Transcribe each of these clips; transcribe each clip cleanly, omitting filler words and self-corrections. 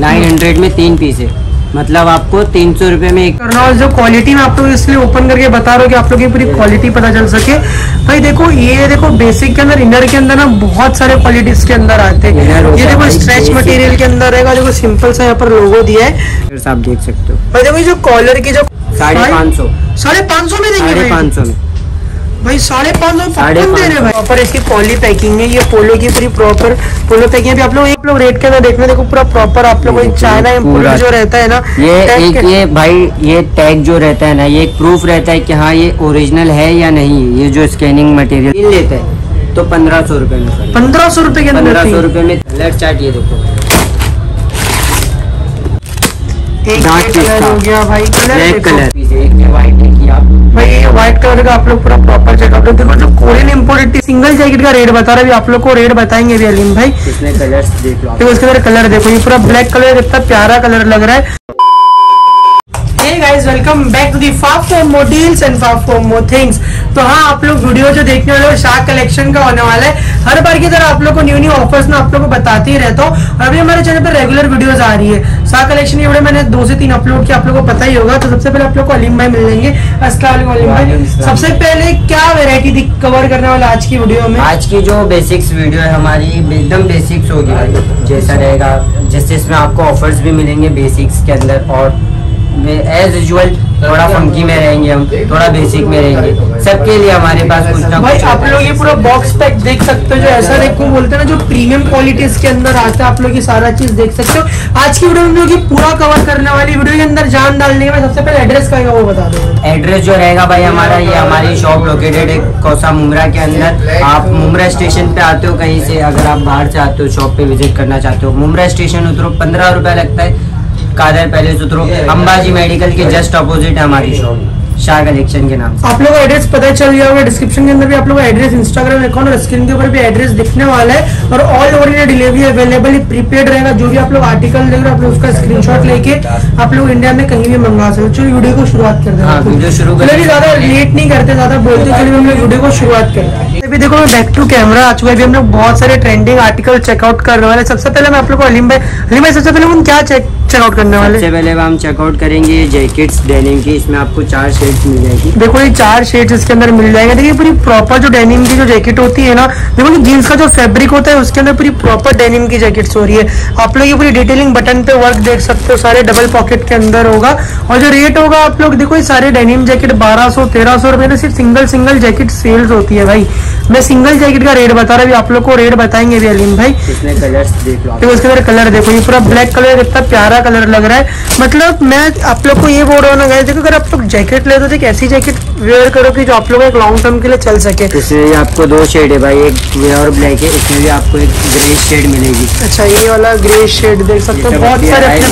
900 में 3 पीस है, मतलब आपको 300 रुपये में एक। करना जो क्वालिटी में आप लोग इसलिए ओपन करके बता रहे हो कि आप लोग की पूरी क्वालिटी पता चल सके। भाई देखो ये देखो बेसिक के अंदर इनर के अंदर ना बहुत सारे क्वालिटीज के अंदर आते हैं। ये देखो स्ट्रेच मटेरियल के अंदर रहेगा, देखो सिंपल सा यहाँ पर लोगो दिया है, आप देख सकते हो। भाई देखो जो कॉलर की जो 550 में देंगे, 550 में भाई 550 दे रहे प्रॉपर। इसकी पॉली पैकिंग है, ये पोलो की पूरी प्रॉपर पोलो पैकिंग है। आप लोग रेट के अंदर देखना, देखो पूरा प्रॉपर आप लोगों को चाइना इम्पोर्ट जो रहता है ना, ये भाई ये टैग जो रहता है ना, ये एक प्रूफ रहता है कि हाँ ये ओरिजिनल है या नहीं। ये जो स्कैनिंग मटेरियल लेता है तो 1500 रुपये में, 1500 रुपये के अंदर 1500 रुपये में कलर चार्ट। ये देखो हो गया भाई कलर भाई, व्हाइट कलर का आप लोग पूरा प्रॉपर चेक। आप लोग देखो जो कोरियन इम्पोर्टेड सिंगल जैकेट का रेट बता रहा है, आप लोग को रेट बताएंगे भी अलीम भाई। इसमें कलर्स देख लो, देखो इसके अंदर कलर देखो, ये पूरा ब्लैक कलर कितना प्यारा कलर लग रहा है। Hey guys, welcome back to the Fab4More Deals and Fab4More Things। तो हाँ आप लोग वीडियो जो देखने वाले हो शाह कलेक्शन का होने वाला है। हर बार की तरह आप लोग को न्यू न्यू ऑफर्स में आप लोग को बताते ही रहता हूँ। अभी हमारे चैनल पर रेगुलर वीडियोस आ रही है। शाह कलेक्शन की वीडियो मैंने 2 से 3 अपलोड किया, आप लोग को पता ही होगा। तो सबसे पहले आप लोग को अलीम भाई मिलेंगे। अस्सलाम वालेकुम अलीम भाई, सबसे पहले क्या वेरायटी कवर करने वाला आज की वीडियो में? आज की जो बेसिक्स वीडियो है हमारी एकदम बेसिक्स होगी, जैसा रहेगा जैसे इसमें आपको ऑफर्स भी मिलेंगे बेसिक्स के अंदर, और एज यूजुअल थोड़ा फंकी में रहेंगे हम, थोड़ा बेसिक में रहेंगे। सबके लिए हमारे पास कुछ ना भाई। आप लोग ये पूरा बॉक्स पैक देख सकते हो, जो ऐसा देखो बोलते हैं ना, जो प्रीमियम क्वालिटीज के अंदर आता है। आप लोग ये सारा चीज देख सकते हो। आज की वीडियो में लोग ये पूरा कवर करने वाली। वीडियो के अंदर जान डालने के बाद सबसे पहले एड्रेस का वो बता दो। एड्रेस जो रहेगा भाई हमारा, ये हमारी शॉप लोकेटेड है कौसा मुमरा के अंदर। आप मुमरा स्टेशन पे आते हो कहीं से, अगर आप बाहर से आते हो शॉप पे विजिट करना चाहते हो, मुमरा स्टेशन उतरो 15 रुपया लगता है। कादर पैलेस उतरो, अंबाजी मेडिकल के जस्ट अपोजिट हमारी शॉप शाह कलेक्शन के नाम। आप लोगों को एड्रेस पता चल गया होगा, डिस्क्रिप्शन के अंदर भी आप लोगों को एड्रेस, इंस्टाग्राम अकाउंट और स्क्रीन के ऊपर भी एड्रेस दिखने वाला है। और all over India delivery available, prepaid रहेगा। जो भी आप लोग आर्टिकल देख रहे हो, आप लोग उसका स्क्रीनशॉट लेके आप लोग इंडिया में कहीं भी मंगा सकते हो। चलिए वीडियो को शुरुआत कर दें, ज्यादा लेट नहीं करते, ज्यादा बोलते चलिए हम लोग वीडियो को शुरुआत करते हैं। अभी देखो बैक टू कैमरा आ चुका है, हम लोग बहुत सारे ट्रेंडिंग आर्टिकल चेकआउट करने वाले। सबसे पहले मैं आप लोग को अलीम भाई सबसे पहले हम क्या चेकआउट करने वाले? सबसे पहले हम चेकआउट करेंगे जैकेट्स डेनिम की। इसमें आपको 4 शेड्स मिल जाएगी। देखो ये 4 शेड्स इसके अंदर मिल जाएंगे। देखिए पूरी प्रॉपर जो डेनिम की जो जैकेट होती है ना, देखो जीन्स का जो फैब्रिक होता है उसके अंदर पूरी प्रॉपर डेनिम की जैकेट्स हो रही है। आप लोग ये पूरी डिटेलिंग बटन पे वर्क देख सकते हो, सारे डबल पॉकेट के अंदर होगा। और जो रेट होगा आप लोग देखो, ये सारे डेनिम जैकेट 1200-1300 रुपये में सिर्फ सिंगल जैकेट सेल्स होती है भाई। मैं सिंगल जैकेट का रेट बता रहा हूँ, आप लोग को रेट बताएंगे भी अलीम भाई। इसमें कलर्स देख लो, देखो इसके अंदर कलर देखो, ये पूरा ब्लैक कलर इतना प्यारा कलर लग रहा है। मतलब मैं आप लोग को ये बोल रहा हूँ ना गाइस, देखो अगर आप लोग जैकेट ले तो एक ऐसी जैकेट वेयर करो कि जो आप लोग एक लॉन्ग टर्म के लिए चल सके। इसमें आपको 2 शेड है भाई, एक और ब्लैक है। इसमें भी आपको एक ग्रे शेड मिलेगी। अच्छा ये वाला ग्रे शेड देख सकते हो, बहुत सारे अपने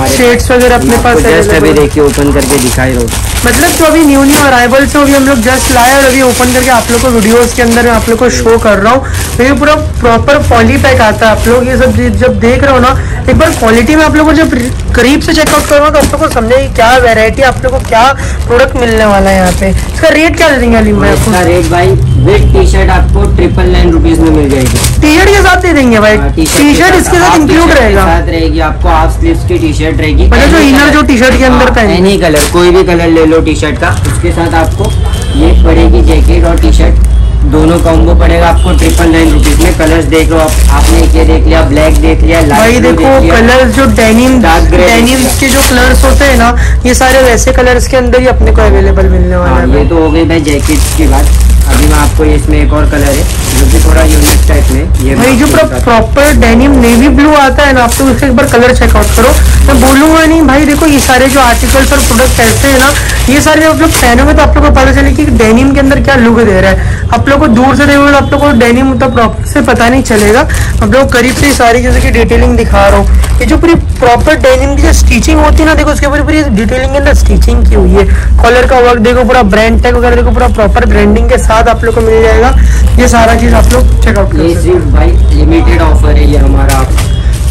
पास शेड्स वगैरह अपने पास है। देखिए ओपन करके दिखाई दो, मतलब जो अभी न्यू न्यू अराइवल्स हो, अभी हम लोग जस्ट लाए और अभी ओपन करके आप लोग को वीडियोस के अंदर मैं आप लोग को शो कर रहा हूँ। तो ये पूरा प्रॉपर पॉली पैक आता है। आप लोग ये सब जब देख रहे हो ना, एक बार क्वालिटी में आप लोग को जब करीब से चेकआउट करूँगा तो आप लोग को समझेगी क्या वेरायटी, आप लोग को क्या प्रोडक्ट मिलने वाला है यहाँ पे। इसका रेट क्या दे देंगे अलीम भाई? इसका रेट भाई विद टी शर्ट आपको 999 रुपीज़ में मिल जाएगी। टी शर्ट के साथ दे देंगे भाई, टी शर्ट इसके साथ इंक्लूड रहेगा, रहेगी आपको हाफ स्लीव्स की टी शर्ट रहेगी, मतलब जो इनर जो टी शर्ट के अंदर का एनी कलर कोई भी कलर ले लो टी शर्ट का, उसके साथ आपको ये पड़ेगी जैकेट और टी शर्ट दोनों कॉम्बो पड़ेगा आपको 999 रुपीज़ में। कलर्स देख लो आप, आपने ये देख लिया, ब्लैक देख लिया, लाइट देखो कलर्स जो डेनिम के जो कलर्स होते हैं ना, ये सारे वैसे कलर्स के अंदर ही अपने को अवेलेबल मिलने वाला है। ये तो हो गई भाई जैकेट्स की बात। अभी मैं आपको इसमें एक और कलर है जो कि थोड़ा यूनिक टाइप में, ये भाई जो प्रॉपर डेनिम नेवी ब्लू आता है ना, आप तो उसका एक बार कलर चेकआउट करो। मैं बोलूँगा नहीं भाई, देखो ये सारे जो आर्टिकल्स और प्रोडक्ट ऐसे हैं ना, ये सारे आप लोग पहनोगे तो आप लोग को पता चले कि डेनिम के अंदर क्या लुक दे रहा है। आप लोग को दूर से देखोगे आप लोग को डेनिम तो प्रॉपर से पता नहीं चलेगा। आप लोग करीब से सारी जैसे की डिटेलिंग दिखा रहा हूँ, ये जो पूरी प्रॉपर डेनिम की जो स्टिचिंग होती है ना, देखो उसके ऊपर पूरी डिटेलिंग के अंदर स्टिचिंग की हुई है। कॉलर का वर्क देखो, पूरा ब्रांड टैग वगैरह देखो, पूरा प्रॉपर ब्रांडिंग के साथ आप लोग को मिल जाएगा। ये सारा चीज आप लोग चेकआउट करो। ये सिर्फ भाई लिमिटेड ऑफर है ये हमारा।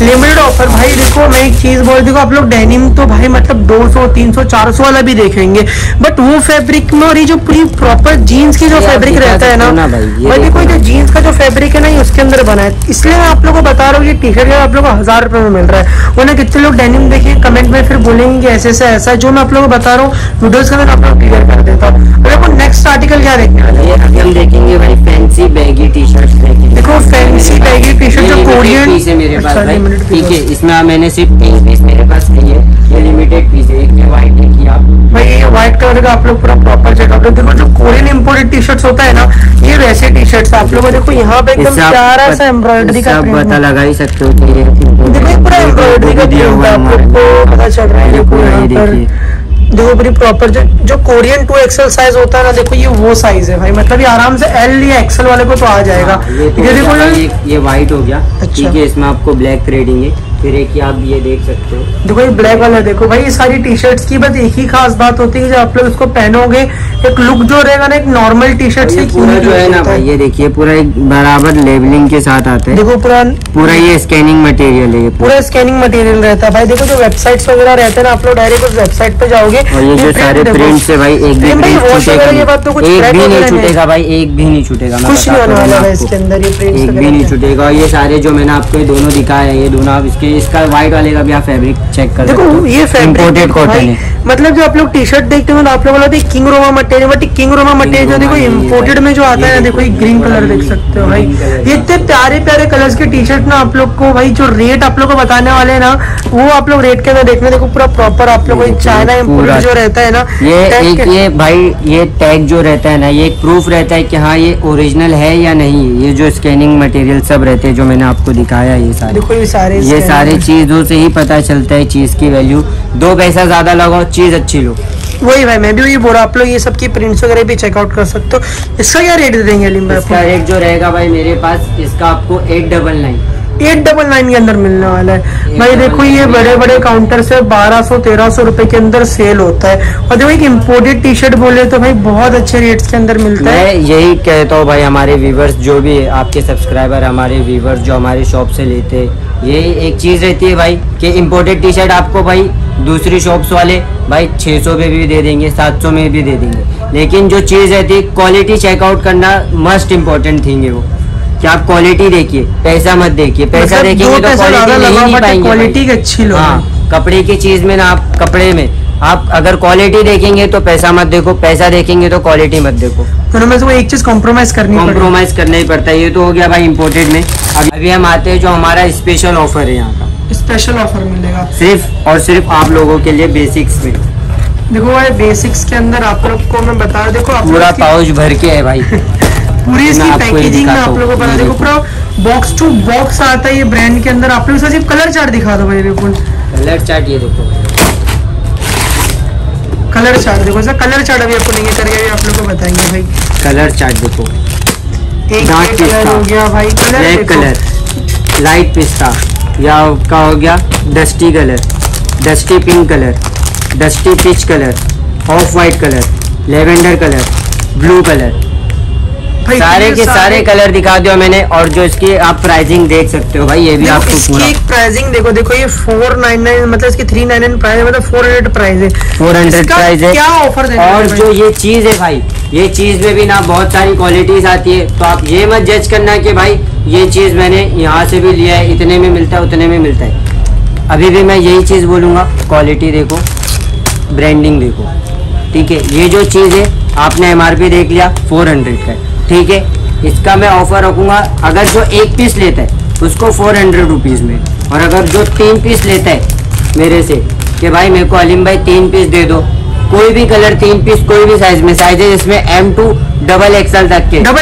लिमिटेड ऑफर भाई। देखो मैं एक चीज बोल दूंगा, आप लोग डेनिम तो भाई मतलब 200 300 400 वाला भी देखेंगे, बट वो फैब्रिक में और ये जो पूरी प्रॉपर जीन्स की जो फैब्रिक रहता है ना भाई, देखो जो जीन्स का जो फैब्रिक है ना ये उसके अंदर बना है। इसलिए मैं आप लोग को बता रहा हूँ ये टी शर्ट आप लोग को 1000 रुपए में मिल रहा है। वो ना कितने लोग डेनिम देखे कमेंट में फिर बोलेंगे ऐसे ऐसा ऐसा, जो मैं आप लोग को बता रहा हूँ वीडियोज का मैं आप लोग क्लियर कर देता हूँ। देखो नेक्स्ट आर्टिकल क्या देखने वाला है, देखेंगे भाई फैंसी बैगी टी शर्ट। देखो फैंसी बैगी टी शर्ट जो कोरियन पीस है मेरे पास भाई, ठीक है इसमें मैंने सिर्फ 3 पीस मेरे पास नहीं है, ये लिमिटेड पीस है। एक व्हाइट देखिए आप भाई, ये व्हाइट कलर का आप लोग पूरा प्रॉपर चेक आप लोग देखो। जो कोरियन इम्पोर्टेड टी शर्ट होता है ना ये वैसे टी शर्ट आप लोगों देखो, यहाँ पे एकदम प्यारा सा एम्ब्रॉयडरी का पता लगा ही सकते हो, देखो पूरा एम्ब्रॉयडरी का दिया हुआ आप लोग को पता चल रहा है। देखो पूरी प्रॉपर जो कोरियन 2XL साइज होता है ना, देखो ये वो साइज है भाई, मतलब ये आराम से L या XL वाले को तो आ जाएगा। ये व्हाइट हो गया, ठीक है इसमें आपको ब्लैक थ्रेडिंग है, फिर एक ये आप ये देख सकते हो। देखो ये ब्लैक वाला देखो भाई, ये सारी टी शर्ट्स की बस एक ही खास बात होती है कि जब आप लोग इसको पहनोगे एक लुक जो रहेगा ना एक नॉर्मल टी शर्ट से पूरा जो है ना भाई, ये देखिए पूरा एक बराबर लेबलिंग के साथ आता है। देखो पूरा ये स्कैनिंग मटेरियल है, पूरा स्कैनिंग मटेरियल रहता है भाई। देखो जो वेबसाइट्स वगैरह रहते हैं ना आप लोग डायरेक्ट उस वेबसाइट पे जाओगे, ये जो सारे प्रिंट्स है भाई एक भी नहीं छूटेगा भाई, एक भी नहीं छूटेगा, कुछ नहीं होने वाला है इसके अंदर, ये प्रिंट्स एक भी नहीं छूटेगा। ये सारे जो मैंने आपको दोनों दिखाया है ये दोनों आप इसका व्हाइट वाले का भी आप फैब्रिक चेक कर देखो, ये इम्पोर्टेड कॉटन है। मतलब जो आप लोग टी शर्ट देखते हो आप लोग बोला था king Roma material, but king Roma material जो देखो इम्पोर्टेड में जो आता है ना, देखो ये ग्रीन कलर देख सकते हो भाई। ये इतने प्यारे प्यारे कलर्स के टी शर्ट ना आप लोग को भाई, जो रेट आप लोग को बताने वाले है ना वो आप लोग रेट के अंदर देखना। देखो पूरा प्रॉपर आप लोग चाइना इम्पोर्टेड जो रहता है ना ये भाई, ये टैग जो रहता है ना ये एक प्रूफ रहता है की हाँ ये ओरिजिनल है या नहीं। ये जो स्कैनिंग मटेरियल सब रहते हैं जो मैंने आपको दिखाया ये सारे, देखो ये सारी चीजों से ही पता चलता है चीज की वैल्यू। 2 पैसा ज्यादा लगाओ चीज अच्छी लो, वही भाई मैं भी वही बोला। आप लोग ये सबकी प्रिंट्स वगैरह भी चेकआउट कर सकते हो। इसका क्या रेट दे देंगे अलीम भाई? इसका रेट जो रहेगा भाई मेरे पास, इसका आपको 899 के अंदर मिलने वाला है भाई। देखो ये बड़े बड़े काउंटर से 1200-1300 रुपए के अंदर सेल होता है। और देखो एक इम्पोर्टेड टी शर्ट बोले तो भाई बहुत अच्छे रेट्स के अंदर मिलता है। मैं यही कहता हूँ भाई हमारे व्यूवर्स जो भी आपके सब्सक्राइबर हमारे व्यूवर्स जो हमारे शॉप से लेते हैं, यही एक चीज रहती है भाई कि इम्पोर्टेड टी शर्ट आपको भाई दूसरी शॉप्स वाले भाई 600 में भी दे देंगे, 700 में भी दे देंगे, लेकिन जो चीज रहती है क्वालिटी चेकआउट करना मस्ट इम्पोर्टेंट थिंग है। वो कि आप क्वालिटी देखिए, पैसा मत देखिए, पैसा देखेंगे तो क्वालिटी अच्छी लो। हाँ, कपड़े की चीज में ना आप कपड़े में आप अगर क्वालिटी देखेंगे तो पैसा मत देखो, पैसा देखेंगे तो क्वालिटी मत देखो, दोनों में से एक चीज कॉम्प्रोमाइज करना ही पड़ता है। ये तो हो गया भाई इम्पोर्टेड में। अभी हम आते हैं जो हमारा स्पेशल ऑफर है, यहाँ का स्पेशल ऑफर मिलेगा सिर्फ और सिर्फ आप लोगों के लिए बेसिक्स में। देखो भाई बेसिक्स के अंदर आप लोग को मैं बता रहा, देखो पूरा पाउच भर के है भाई, पूरी इसकी पैकेजिंग में आप लोगों को पता। देखो पूरा बॉक्स टू बॉक्स आता है ये ब्रांड के अंदर। आप लोग सिर्फ कलर चार्ट दिखा दो भाई, बिल्कुल कलर चार्ट। ये देखो कलर चार्ट, देखो सर कलर चार्ट अभी आपको नहीं करके आप लोगों को बताएंगे भाई। कलर चार्ट देखो, एक कलर हो गया भाई, ब्लैक कलर, लाइट पिस्ता, या आपका हो गया dusty colour, dusty pink colour, dusty peach colour, off white colour, lavender colour, blue colour, सारे के सारे कलर दिखा दियो मैंने। और जो इसकी आप प्राइसिंग देख सकते हो भाई, ये भी आपको पूरा इसकी प्राइसिंग देखो। देखो ये 499 मतलब इसकी 399 प्राइस है, मतलब 400 प्राइस है, 400 प्राइस है। क्या ऑफर दे रहे हैं? और जो ये चीज है भाई, ये चीज में भी ना बहुत सारी क्वालिटीज आती है, तो आप ये मत जज करना कि भाई ये चीज मैंने यहाँ से भी लिया है, इतने में मिलता है उतने में मिलता है। अभी भी मैं यही चीज बोलूंगा, क्वालिटी देखो, ब्रांडिंग देखो, ठीक है। ये जो चीज है आपने MRP देख लिया 400 का, ठीक है। इसका मैं ऑफर रखूंगा, अगर जो 1 पीस लेता है उसको 400 रुपीज़ में, और अगर जो 3 पीस लेता है मेरे से कि भाई मेरे को अलीम भाई 3 पीस दे दो, कोई भी कलर 3 पीस कोई भी साइज में, साइज है इसमें M2 XXL तक के, डबल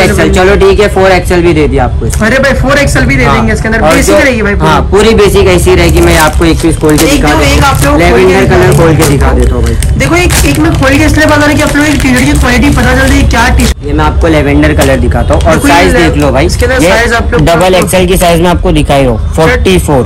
एक्सएल चलो ठीक है, 4XL भी दे दिया आपको। अरे भाई 4XL भी दे देंगे इसके अंदर, बेसिक रहेगी भाई। हाँ पूरी बेसिक ऐसी रहेगी। मैं आपको 1 पीस खोल के दिखा देता हूँ, लेवेंडर कलर खोल के दिखा देता हूँ भाई। देखो एक में खोल के इसलिए पता कि आप लोग टी शर्ट की क्वालिटी पता चलती है क्या टी शर्ट। ये मैं आपको लेवेंडर कलर दिखाता हूँ और साइज देख लो भाई, साइज आप लोग XXL की साइज में आपको दिखाई हो, 44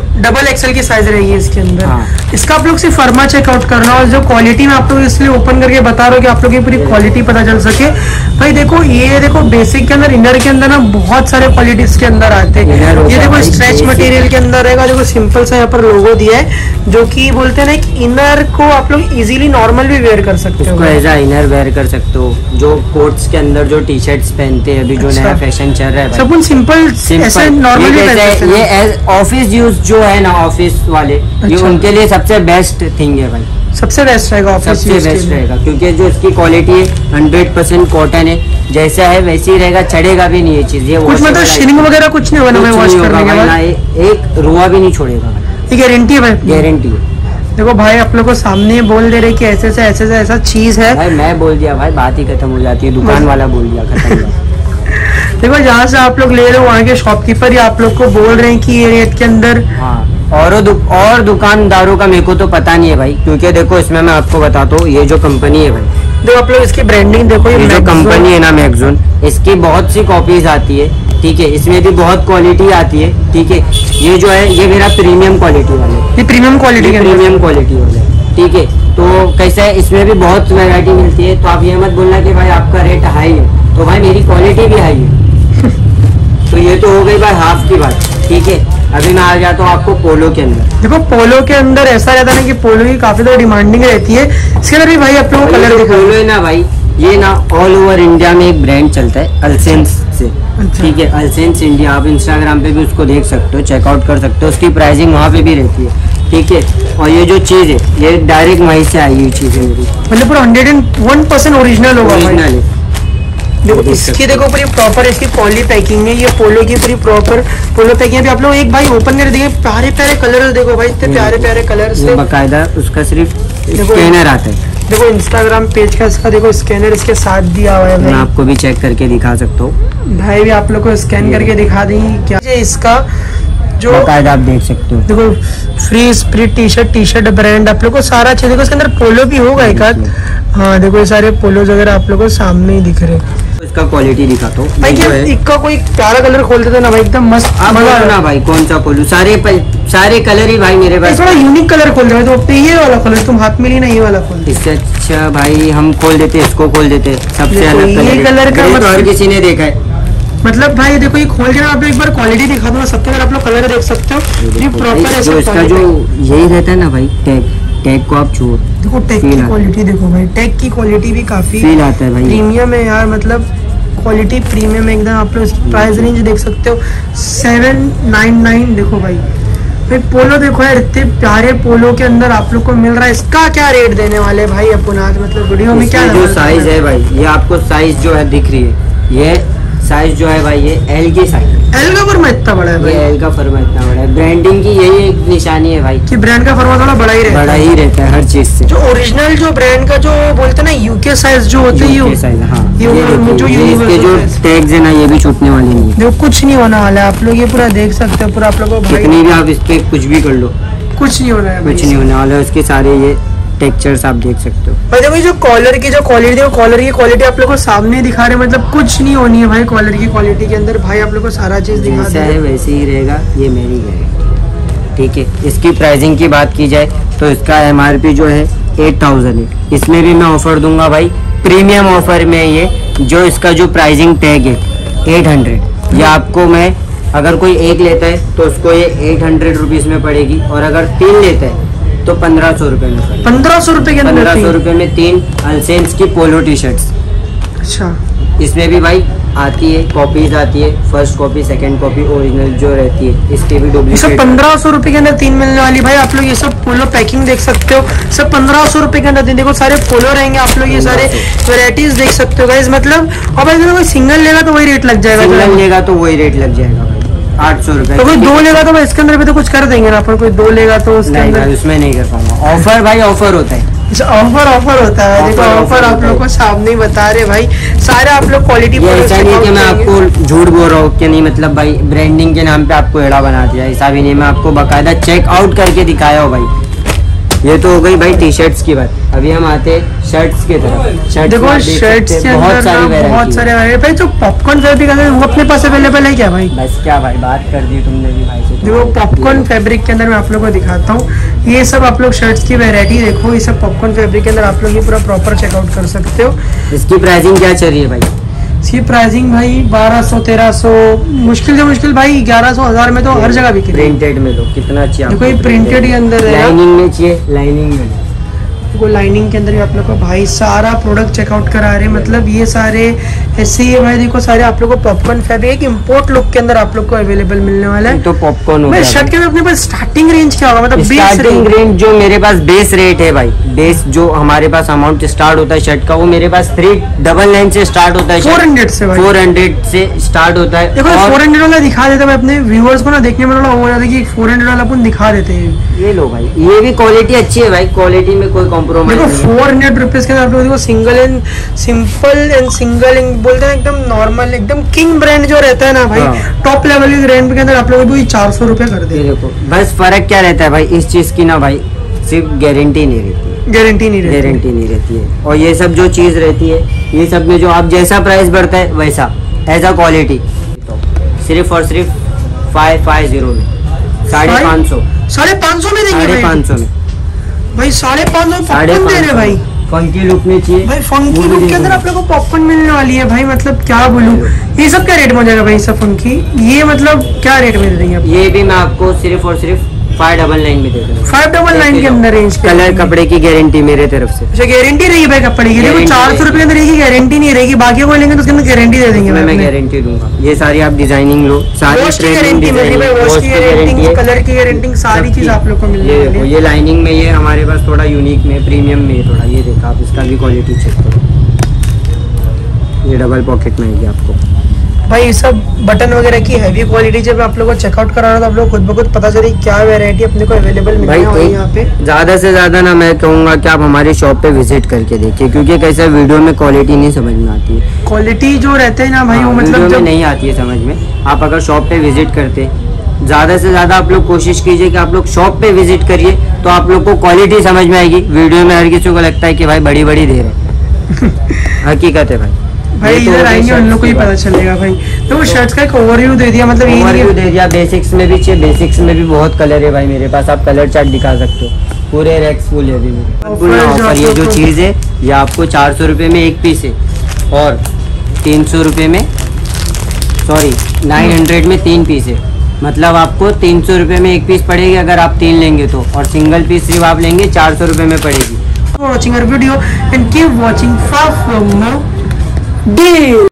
XXL की साइज रहेगी इसके अंदर। इसका आप लोग सिर्फ फर्मा चेकआउट करना, और जो क्वालिटी में आप लोग इसलिए ओपन करके बता रहा हूँ की आप लोग की पूरी क्वालिटी पता चल सकती है। देखिए भाई, देखो ये देखो बेसिक के अंदर इनर के अंदर ना बहुत सारे क्वालिटीज के अंदर आते हैं। ये देखो स्ट्रेच मटेरियल के अंदर रहेगा, देखो सिंपल सा यहाँ पर लोगो दिया है जो कि बोलते हैं ना कि इनर को आप लोग इजीली नॉर्मल भी वेयर कर सकते हो, एज अ इनर वेयर कर सकते हो। जो कोट्स के अंदर जो टी शर्ट्स पहनते हैं अभी जो नया फैशन चल रहा है सब उन सिंपल ऐसे नॉर्मल, ये एज ऑफिस यूज जो है ना ऑफिस वाले, ये उनके लिए सबसे बेस्ट थिंग है भाई, सबसे बेस्ट रहेगा ऑफिस, सबसे बेस्ट रहेगा क्योंकि जो इसकी क्वालिटी है 100% कॉटन है, जैसा है वैसे ही रहेगा, चढ़ेगा भी नहीं ये चीज, ये कुछ मतलब शिनिंग वगैरह कुछ नहीं होगा, वॉश करने के बाद एक रुआ भी नहीं छोड़ेगा, ये गारंटी है भाई, गारंटी है। देखो भाई आप लोगों को सामने बोल दे रहे कि ऐसे से ऐसे ऐसा चीज है भाई, मैं बोल दिया भाई बात ही खत्म हो जाती है, दुकान वाला बोल दिया खत्म। देखो जहाँ से आप लोग ले रहे हो वहाँ के शॉपकीपर ही आप लोग को बोल रहे हैं कि ये रेट के अंदर। हाँ और दुकानदारों का मेरे को तो पता नहीं है भाई, क्योंकि देखो इसमें मैं आपको बताता हूँ, ये जो कंपनी है भाई, देखो आप लोग इसकी ब्रांडिंग देखो, ये जो कंपनी है ना मैगज़ोन, इसकी बहुत सी कॉपीज आती है, ठीक है, इसमें भी बहुत क्वालिटी आती है, ठीक है। ये जो है ये मेरा प्रीमियम क्वालिटी वाला है, ये प्रीमियम क्वालिटी वाला है, ठीक है। तो कैसा है, इसमें भी बहुत वेरायटी मिलती है, तो आप ये मत बोलना कि भाई आपका रेट हाई है, तो भाई मेरी क्वालिटी भी हाई है। तो ये तो हो गई भाई हाफ की बात, ठीक है। अभी मैं आ जाता हूँ आपको पोलो के अंदर। देखो पोलो के अंदर ऐसा रहता है ना कि पोलो की काफी ज्यादा डिमांडिंग रहती है, इसके अंदर भी भाई आप लोगों को कलर दिखा। पोलो है ना भाई, ये ना ऑल ओवर इंडिया में एक ब्रांड चलता है अल्सेंस से, ठीक है, अल्सेंस इंडिया। आप इंस्टाग्राम पे भी उसको देख सकते हो, चेकआउट कर सकते हो, उसकी प्राइसिंग वहाँ पे भी रहती है, ठीक है। और ये जो चीज है ये डायरेक्ट वहीं से आई हुई चीज है मेरी, मतलब पूरा 101% ओरिजिनल होगा, ओरिजिनल है। देखो इसकी देखो पूरी प्रॉपर इसकी पॉली पैकिंग है, ये पोलो की पूरी प्रॉपर पोलो पैकिंग भी आप लोग एक भाई ओपन कर देंगे। प्यारे प्यारे कलर देखो भाई, इतने प्यारे प्यारे कलर से बकायदा उसका सिर्फ स्कैनर आता है। देखो इंस्टाग्राम पेज का इसका देखो स्कैनर इसके साथ दिया हुआ है, मैं आपको भी चेक करके दिखा सकता हूँ भाई, भी आप लोग को स्कैन करके दिखा देंगे क्या इसका जो बकायदा आप देख सकते हो। देखो free spirit T shirt brand आप लोग को सारा चीज, देखो इसके अंदर पोलो भी होगा एक आध। हाँ देखो ये सारे पोलोज वगैरह आप लोग को सामने ही दिख रहे हैं। इसका क्वालिटी दिखाता हूँ भाई, इसका कोई प्यारा कलर खोल देते ना भाई, एकदम मस्त मजा ना भाई। कौन सा खोलूं, सारे कलर ही भाई मेरे पास। थोड़ा यूनिक कलर खोल रहे हो तो ये वाला कलर तुम हाथ में लेना, ये वाला खोल। इससे अच्छा भाई हम खोल देते, इसको खोल देते, सबसे अलग कलर, कलर का मतलब हर किसी ने देखा है। मतलब भाई देखो ये खोल के आप एक बार क्वालिटी दिखा दो, सबके अंदर आप लोग कलर देख सकते हो, ये प्रॉपर इसका जो यही रहता है ना भाई टैग, टैग को आप छोड़ देखो, टैग की क्वालिटी देखो भाई, टैग की क्वालिटी भी काफी फील आता है भाई, प्रीमियम है यार, मतलब क्वालिटी प्रीमियम है एकदम। आप लोग प्राइस रेंज देख सकते हो 799। देखो भाई भाई पोलो देखो यार, इतने प्यारे पोलो के अंदर आप लोग को मिल रहा है। इसका क्या रेट देने वाले भाई अपन आज, मतलब वीडियो में क्या जो साइज है भाई, ये आपको साइज जो है दिख रही है, ये साइज जो है भाई ये एल की साइज, एल का फर्मा इतना बड़ा है भाई, एल का फर्मा इतना बड़ा है। ब्रांडिंग की यही एक निशानी है भाई कि ब्रांड का फर्मा थोड़ा बड़ा ही रहता है हर चीज से। जो ओरिजिनल जो ब्रांड का जो बोलते हैं ना यूके साइज जो होते हैं, यूके साइज, हाँ, जो टैग्स है ना ये भी छूटने वाले नहीं है, कुछ नहीं होने वाला है। आप लोग ये पूरा देख सकते हो, पूरा आप लोगों को कितनी भी आप इस पे कुछ भी कर लो कुछ नहीं होना है, कुछ नहीं होने वाला है। उसके सारे ये टेक्सचर्स आप देख सकते हो भाई। देखो जो कॉलर की जो क्वालिटी है, कॉलर की क्वालिटी आप लोग को सामने दिखा रहे हैं, मतलब कुछ नहीं होनी है भाई। कॉलर की क्वालिटी के अंदर भाई आप लोग को सारा चीज दिखा है, वैसे ही रहेगा, ये मेरी गारंटी, ठीक है। इसकी प्राइसिंग की बात की जाए तो इसका MRP जो है 8000 है। इसमें भी मैं ऑफर दूंगा भाई, प्रीमियम ऑफर में ये जो इसका जो प्राइसिंग टैग है 800, ये आपको मैं अगर कोई एक लेता है तो उसको ये 800 रुपीज में पड़ेगी, और अगर 3 लेता है तो 1500 रुपए में, 1500 रुपए के अंदर 1500 रुपए में 3 अल्सेंस की पोलो टी शर्ट्स। अच्छा, इसमें भी भाई आती है कॉपीज आती है, first copy second copy original जो रहती है, इसके भी डुप्लीकेट। 1500 रुपए के अंदर 3 मिलने वाली भाई। आप लोग ये सब पोलो पैकिंग देख सकते हो, सब 1500 रुपए के अंदर। देखो सारे पोलो रहेंगे, आप लोग ये सारे वेराइटीज देख सकते हो गाइस, मतलब। और भाई अगर कोई सिंगल लेगा तो वही रेट लग जाएगा, सिंगल लेगा तो वही रेट लग जाएगा 800 रुपए। तो कोई 2 लेगा तो भाई इसके अंदर भी तो कुछ कर देंगे ना अपन, कोई 2 लेगा तो उसके अंदर उसमें नहीं कर पाऊंगा। ऑफर भाई ऑफर होता है, ऑफर होता है। देखो ऑफर आप लोग को सामने बता रहे भाई, सारे आप लोग क्वालिटी कि मैं आपको झूठ बोल रहा हूँ कि नहीं, मतलब भाई ब्रांडिंग के नाम पे आपको एड़ा बना दिया, ऐसा भी नहीं। मैं आपको बकायदा चेक आउट करके दिखाया हो भाई, ये तो हो गई भाई टी शर्ट्स की बात। अभी हम आते हैं शर्ट्स की तरफ। शर्ट देखो, शर्ट्स के अंदर बहुत सारे भाई जो पॉपकॉर्न फैब्रिक है वो अपने पास अवेलेबल है क्या भाई? बस क्या भाई बात कर दी तुमने भी भाई से। देखो पॉपकॉर्न फैब्रिक के अंदर मैं आप लोग को दिखाता हूँ, ये सब आप लोग शर्ट्स की वेरायटी देखो। ये सब पॉपकॉर्न फैब्रिक के अंदर आप लोग ये पूरा प्रॉपर चेकआउट कर सकते हो। इसकी प्राइसिंग क्या चल रही है भाई? इसकी प्राइसिंग भाई 1200-1300 मुश्किल से मुश्किल भाई 1100-1000 में तो हर जगह बिके। प्रिंटेड में लो कितना चाहिए आपको? देखो ये प्रिंटेड के अंदर है, लाइनिंग में चाहिए, लाइनिंग में देखो लाइनिंग के अंदर भी आप लोग को भाई सारा प्रोडक्ट चेकआउट करा रहे हैं। मतलब ये सारे ऐसे ही भाई देखो सारे आप लोग को पॉपकॉर्न फैब्रिक इम्पोर्ट लुक के अंदर आप लोग को अवेलेबल मिलने वाला है। तो पॉपकॉर्न शर्ट के अपने पास स्टार्टिंग रेंज क्या होगा? मतलब स्टार्टिंग रेंज जो मेरे पास बेस रेट है भाई, बेस जो हमारे पास अमाउंट स्टार्ट होता है शर्ट का वो मेरे पास 399 से स्टार्ट होता है, 400 से स्टार्ट होता है। देखो 400 वाला दिखा देता है अपने व्यूअर्स को ना, देखने में थोड़ा हो जाता है कि 400 वाला अपन दिखा देते हैं। ये लो भाई ये भी क्वालिटी अच्छी है भाई, क्वालिटी में कोई कॉम्प्रोमाइज नहीं। 400 रुपीज के अंदर देखो single and simple and single and बोलते हैं एकदम नॉर्मल, एकदम किंग ब्रांड जो रहता है ना भाई टॉप लेवल के ब्रांड के अंदर आप लोग भी 400 रुपए कर दे। देखो बस फर्क क्या रहता है भाई इस चीज की ना भाई, सिर्फ गारंटी नहीं रहती, गारंटी नहीं रहती है। और ये सब जो चीज रहती है ये सब में जो आप जैसा प्राइस बढ़ता है वैसा एज अ क्वालिटी सिर्फ और सिर्फ 550 में 550 में देंगे, 550 में भाई 550 दे रहे भाई। फंकी लुक में चाहिए भाई, फंकी लुक के अंदर आप लोगों को पॉपकॉर्न मिलने वाली है भाई। मतलब क्या बोलूं ये सब क्या रेट में जाएगा भाई सब फंकी, ये मतलब क्या रेट में दे रही है? ये भी मैं आपको सिर्फ और सिर्फ 599 में दे दूँगा, 599 के अंदर रेंज। कलर कपड़े की गारंटी मेरे तरफ से। अच्छा गारंटी रहेगी भाई कपड़े की? देखो 400 रुपए के अंदर की गारंटी नहीं रहेगी, बाकी को लेंगे तो उसके अंदर गारंटी दे देंगे। मैं गारंटी दूंगा। ये सारी आप डिजाइनिंग लो, सारी गारंटी मिल रही है, वॉश की गारंटी, कलर की गारंटी, सारी चीज आप लोग को मिल रही है। ये लाइनिंग में ये हमारे पास थोड़ा यूनिक में प्रीमियम में थोड़ा ये देखा आप, इसका भी क्वालिटी चेक करो। ये डबल पॉकेट मिलेगी आपको भाई, सब बटन वगैरह की हैवी क्वालिटी। जब आप लोगों को चेकआउट करा रहा था आप लोग खुद ब खुद पता चली क्या वैरायटी अपने को अवेलेबल मिल रही है यहाँ पे। ज्यादा से ज्यादा ना मैं कहूँगा कि आप हमारी शॉप पे विजिट करके देखिए, क्योंकि कैसे वीडियो में क्वालिटी नहीं समझ में आती है, क्वालिटी जो रहते है ना भाई वो मतलब नहीं आती है समझ में। आप अगर शॉप पे विजिट करते ज्यादा से ज्यादा आप लोग कोशिश कीजिए कि आप लोग शॉप पे विजिट करिए तो आप लोग को क्वालिटी समझ में आएगी। वीडियो में हर किसी को लगता है कि भाई बड़ी बड़ी दे रहे, हकीकत है भाई। भाई इधर आएंगे उन लोग को ही पता चलेगा भाई। तो वो शर्ट्स का एक ओवरव्यू दे दिया, मतलब ओवरव्यू दे दिया। बेसिक्स में भी चाहिए, बेसिक्स में भी बहुत कलर है भाई मेरे पास, आप कलर चार्ट दिखा सकते हो, पूरे रैक्स फुल है अभी मेरे। ऑफर ये जो चीज है ये आपको 400 रुपये में एक पीस है और 300 रुपये में, सॉरी 900 में 3 पीस है। मतलब आपको 300 रुपये में एक पीस पड़ेगी अगर आप 3 लेंगे तो, और सिंगल पीस सिर्फ आप लेंगे 400 रुपये में पड़ेगी। Watching video and keep watching.